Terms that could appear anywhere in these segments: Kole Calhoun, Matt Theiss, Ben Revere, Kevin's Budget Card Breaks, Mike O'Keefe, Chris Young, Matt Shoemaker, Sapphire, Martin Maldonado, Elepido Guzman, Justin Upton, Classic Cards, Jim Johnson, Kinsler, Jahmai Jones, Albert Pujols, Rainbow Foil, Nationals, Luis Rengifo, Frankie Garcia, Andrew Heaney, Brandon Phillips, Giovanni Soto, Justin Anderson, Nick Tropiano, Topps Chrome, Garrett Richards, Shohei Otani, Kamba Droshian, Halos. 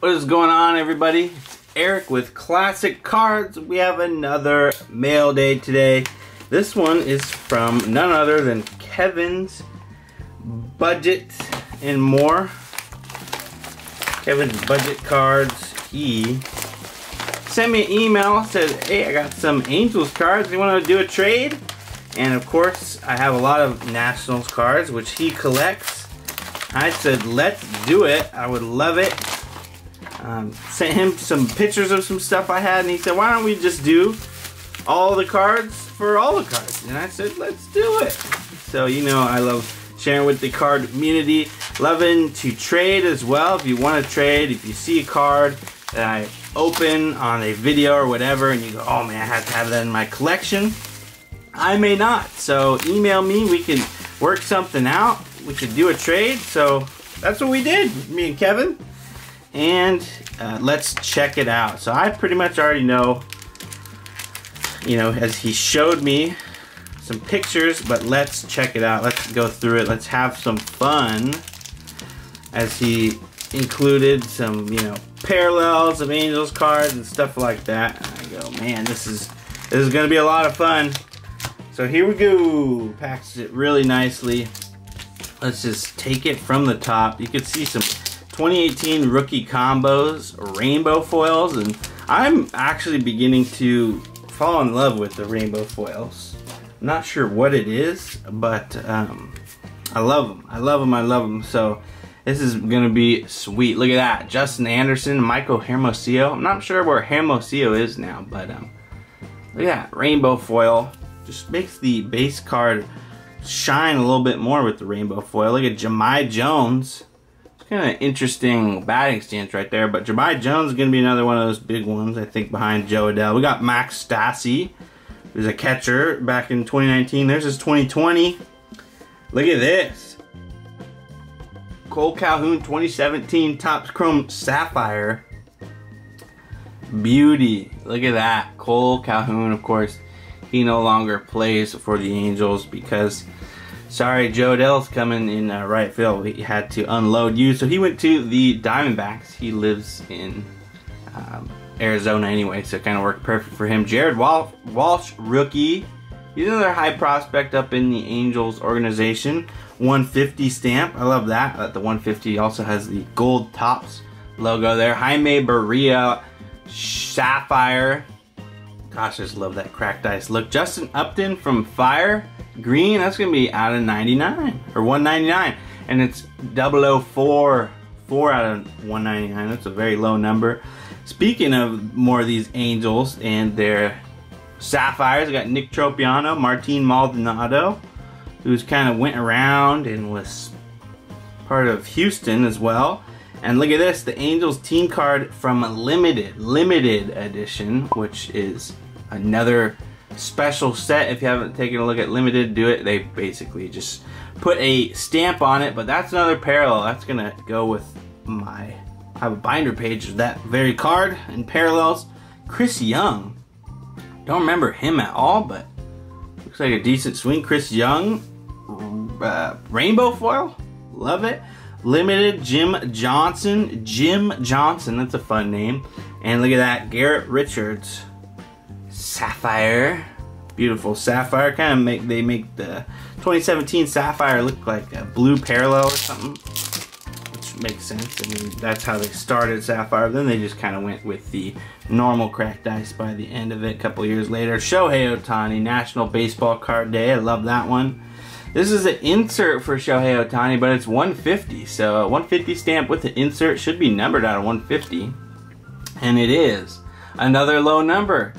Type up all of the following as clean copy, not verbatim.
What is going on, everybody? It's Eric with Classic Cards. We have another mail day today. This one is from none other than Kevin's Budget and More. Kevin's Budget Cards. He sent me an email, says, hey, I got some Angels cards. You want to do a trade? And of course, I have a lot of Nationals cards, which he collects. I said, let's do it. I would love it. Sent him some pictures of some stuff I had, and he said, why don't we just do all the cards for all the cards? And I said, let's do it. So, you know, I love sharing with the card community. Loving to trade as well. If you want to trade, if you see a card that I open on a video or whatever, and you go, oh man, I have to have that in my collection, I may not. So email me, we can work something out. We could do a trade. So that's what we did, me and Kevin. And let's check it out. So I pretty much already know, you know, as he showed me some pictures, but let's check it out. Let's go through it. Let's have some fun. As he included some, you know, parallels of Angels cards and stuff like that. And I go, man, this is gonna be a lot of fun. So here we go. Packs it really nicely. Let's just take it from the top. You can see some 2018 rookie combos, rainbow foils, and I'm actually beginning to fall in love with the rainbow foils. I'm not sure what it is, but I love them. I love them. I love them. So this is gonna be sweet. Look at that, Justin Anderson, Michael Hermosillo. I'm not sure where Hermosillo is now, but look at that rainbow foil. Just makes the base card shine a little bit more with the rainbow foil. Look at Jahmai Jones. Kind of interesting batting stance right there, but Jahmai Jones is going to be another one of those big ones, I think, behind Joe Adell. We got Max Stassi, who's a catcher back in 2019. There's his 2020. Look at this. Kole Calhoun 2017 Topps Chrome Sapphire. Beauty. Look at that. Kole Calhoun, of course, he no longer plays for the Angels because, sorry, Joe Adell's coming in right field. He had to unload you, so he went to the Diamondbacks. He lives in Arizona anyway, so it kind of worked perfect for him. Jared Walsh, rookie. He's another high prospect up in the Angels organization. 150 stamp. I love that. The 150 also has the gold Topps logo there. Jaime Barria, Sapphire. Gosh, I just love that cracked ice look. Justin Upton from Fire. Green, that's gonna be out of 99 or 199, and it's 004, 4 out of 199. That's a very low number. Speaking of more of these Angels and their Sapphires, I got Nick Tropiano, Martin Maldonado, who's kind of went around and was part of Houston as well. And look at this, the Angels team card from a limited edition, which is another special set. If you haven't taken a look at limited, do it. They basically just put a stamp on it, but that's another parallel. That's gonna go with my, I have a binder page of that very card and parallels. Chris Young, don't remember him at all, but looks like a decent swing. Chris Young, rainbow foil, love it. Limited, Jim Johnson, that's a fun name. And look at that, Garrett Richards, Sapphire. Beautiful Sapphire. Kind of they make the 2017 Sapphire look like a blue parallel or something, which makes sense. I mean, that's how they started Sapphire. Then they just kind of went with the normal cracked ice by the end of it a couple years later. Shohei Otani, National Baseball Card Day. I love that one. This is an insert for Shohei Otani, but it's 150. So a 150 stamp with the insert should be numbered out of 150. And it is. Another low number.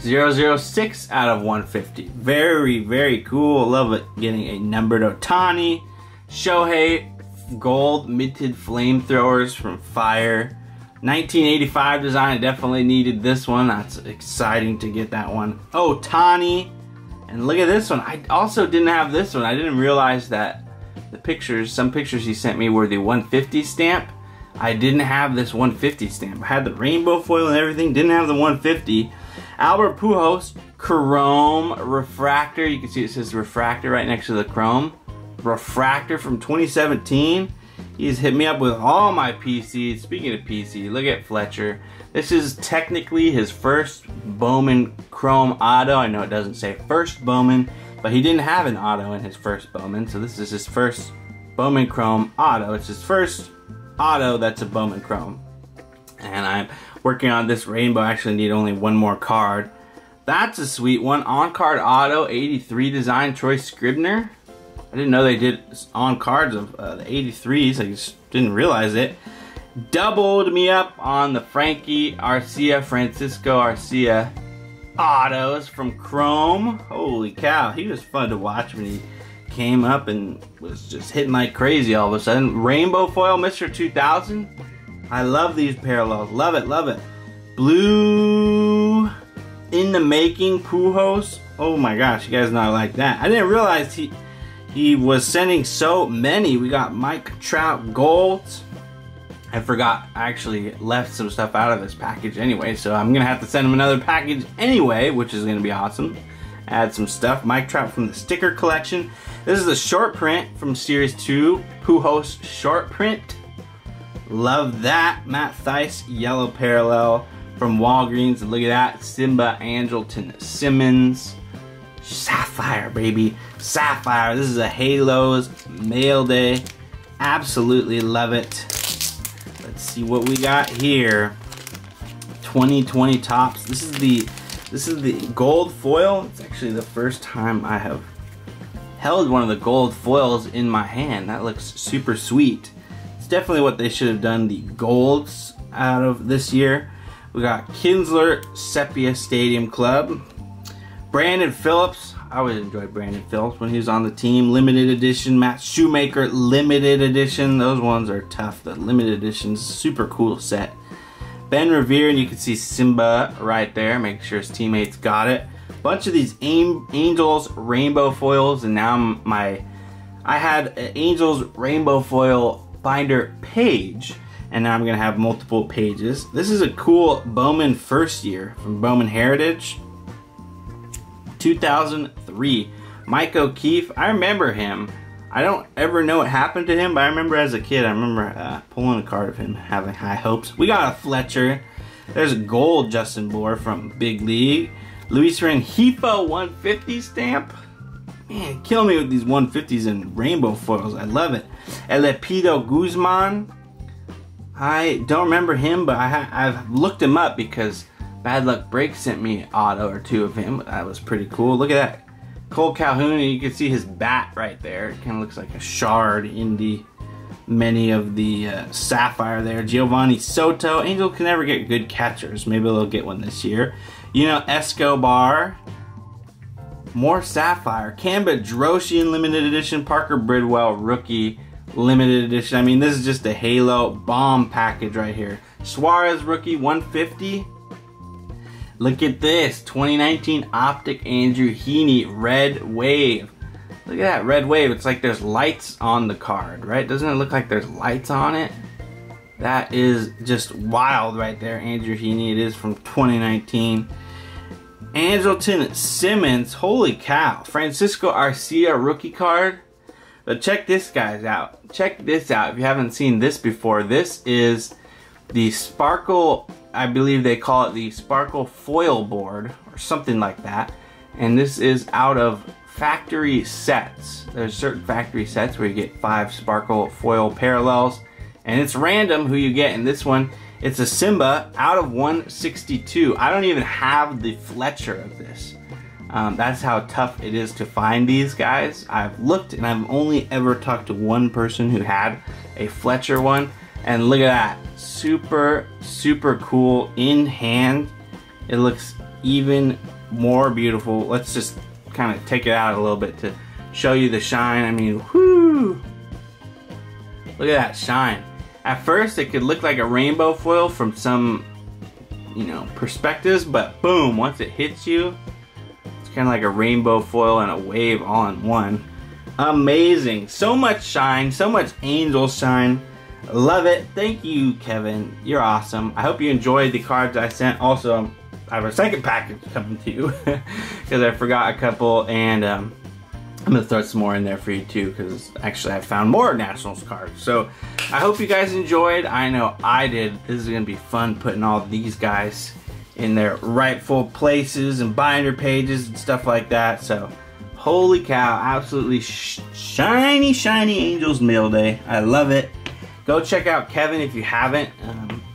006 out of 150. Very, very cool. Love it. Getting a numbered Otani. Shohei gold minted flamethrowers from Fire. 1985 design. I definitely needed this one. That's exciting to get that one. Otani. And look at this one. I also didn't have this one. I didn't realize that the pictures, some pictures he sent me were the 150 stamp. I didn't have this 150 stamp. I had the rainbow foil and everything. Didn't have the 150. Albert Pujols, Chrome Refractor. You can see it says Refractor right next to the Chrome. Refractor from 2017. He's hit me up with all my PCs. Speaking of PC, look at Fletcher. This is technically his first Bowman Chrome auto. I know it doesn't say first Bowman, but he didn't have an auto in his first Bowman, so this is his first Bowman Chrome auto. It's his first auto that's a Bowman Chrome. And I'm working on this rainbow. I actually need only one more card. That's a sweet one. On-card auto, 83 design, Troy Scribner. I didn't know they did on cards of the 83s. I just didn't realize it. Doubled me up on the Frankie Garcia, Francisco Garcia autos from Chrome. Holy cow, he was fun to watch when he came up and was just hitting like crazy all of a sudden. Rainbow Foil, Mr. 2000. I love these parallels. Love it, love it. Blue in the making, Pujols. Oh my gosh, you guys know I like that. I didn't realize he was sending so many. We got Mike Trout gold. I forgot, I actually left some stuff out of this package anyway, so I'm gonna have to send him another package anyway, which is gonna be awesome. Add some stuff. Mike Trout from the sticker collection. This is the short print from Series 2, Pujols short print. Love that. Matt Theiss yellow parallel from Walgreens. Look at that. Simba, Andrelton Simmons. Sapphire, baby. Sapphire. This is a Halos mail day. Absolutely love it. Let's see what we got here. 2020 Topps. This is the gold foil. It's actually the first time I have held one of the gold foils in my hand. That looks super sweet. It's definitely what they should have done the golds out of this year. We got Kinsler Sepia Stadium Club. Brandon Phillips, I always enjoyed Brandon Phillips when he was on the team. Limited edition, Matt Shoemaker, limited edition. Those ones are tough. The limited editions, super cool set. Ben Revere, and you can see Simba right there. Make sure his teammates got it. Bunch of these Angels rainbow foils, and now I had an Angels rainbow foil binder page, and now I'm gonna have multiple pages. This is a cool Bowman first year from Bowman Heritage. 2003, Mike O'Keefe. I remember him. I don't ever know what happened to him, but I remember as a kid, I remember pulling a card of him, having high hopes. We got a Fletcher. There's a gold Justin Bohr from Big League. Luis Rengifo 150 stamp. Man, kill me with these 150s and rainbow foils. I love it. Elepido Guzman. I don't remember him, but I've looked him up because Bad Luck Break sent me an auto or two of him. That was pretty cool. Look at that. Kole Calhoun, and you can see his bat right there. It kind of looks like a shard in the many of the sapphire there. Giovanni Soto. Angel can never get good catchers. Maybe they'll get one this year. You know, Escobar. More sapphire. Kamba Droshian limited edition. Parker Bridwell rookie limited edition. I mean, this is just a Halo bomb package right here. Suarez rookie 150. Look at this, 2019 Optic Andrew Heaney, Red Wave. Look at that, Red Wave. It's like there's lights on the card, right? Doesn't it look like there's lights on it? That is just wild right there, Andrew Heaney. It is from 2019. Andrelton Simmons, holy cow. Francisco Garcia rookie card. But check this guys out. Check this out if you haven't seen this before. This is the Sparkle, I believe they call it the Sparkle Foil Board or something like that. And this is out of factory sets. There's certain factory sets where you get 5 Sparkle Foil parallels. And it's random who you get in this one. It's a Simba out of 162. I don't even have the Fletcher of this. That's how tough it is to find these guys. I've looked and I've only ever talked to one person who had a Fletcher one. And look at that, super, super cool in hand. It looks even more beautiful. Let's just kind of take it out a little bit to show you the shine. I mean, whoo! Look at that shine. At first, it could look like a rainbow foil from some, you know, perspectives, but boom, once it hits you, it's kind of like a rainbow foil and a wave all in one. Amazing, so much shine, so much angel shine. Love it. Thank you, Kevin. You're awesome. I hope you enjoyed the cards I sent. Also, I have a second package coming to you because I forgot a couple, and I'm gonna throw some more in there for you too, because actually I found more Nationals cards. So I hope you guys enjoyed. I know I did. This is gonna be fun putting all these guys in their rightful places and binder pages and stuff like that. So holy cow, absolutely shiny, shiny Angels Mail Day. I love it. Go check out Kevin if you haven't.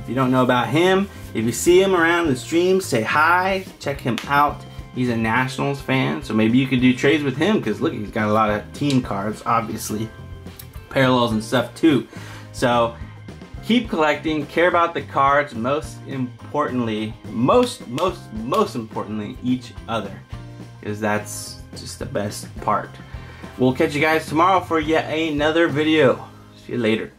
If you don't know about him, if you see him around the stream, say hi, check him out. He's a Nationals fan, so maybe you could do trades with him, because look, he's got a lot of team cards, obviously. Parallels and stuff too. So keep collecting, care about the cards, most importantly, most importantly, each other. Because that's just the best part. We'll catch you guys tomorrow for yet another video. See you later.